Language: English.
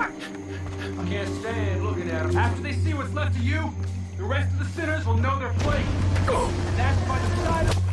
I can't stand looking at them. After they see what's left of you, the rest of the sinners will know their place. And that's by the side of...